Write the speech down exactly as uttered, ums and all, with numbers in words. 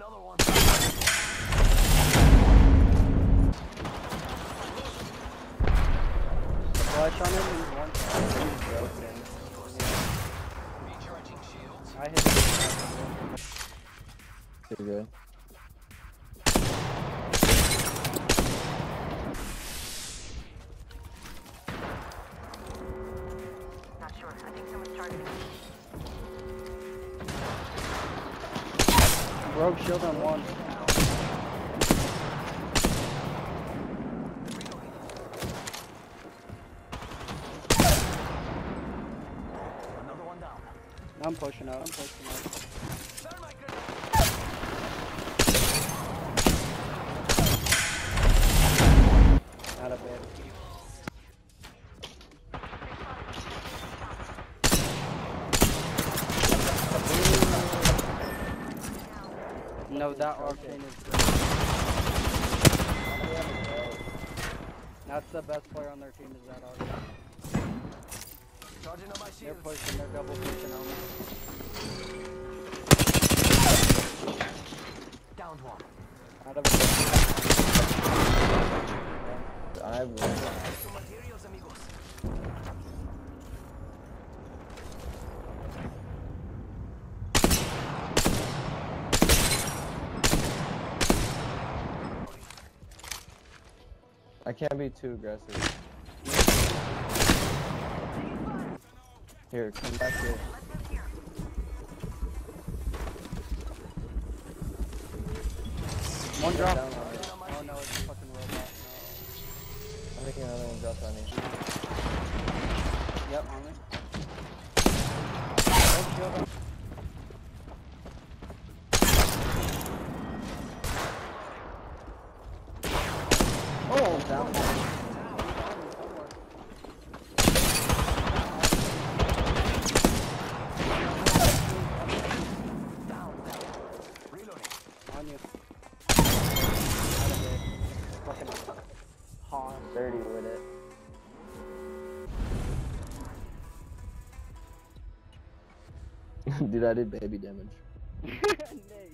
Another one. Watch on him. One broken. Recharging shields. I hit him. There you go. Not sure. I think someone's targeting me. Broke shield on one. Another one down. I'm pushing out, I'm pushing out. Not a bit. No, that Arcane is good. That's the best player on their team is that Arcane. They're pushing, they're double pushing on me. Downed one. Out of it. I won. I can't be too aggressive. Here, come back here. One drop. Oh no, it's a fucking robot. No. I'm making another one drop on me. Yep, on me. Oh, shield up. Dirty with it. Dude, I did baby damage.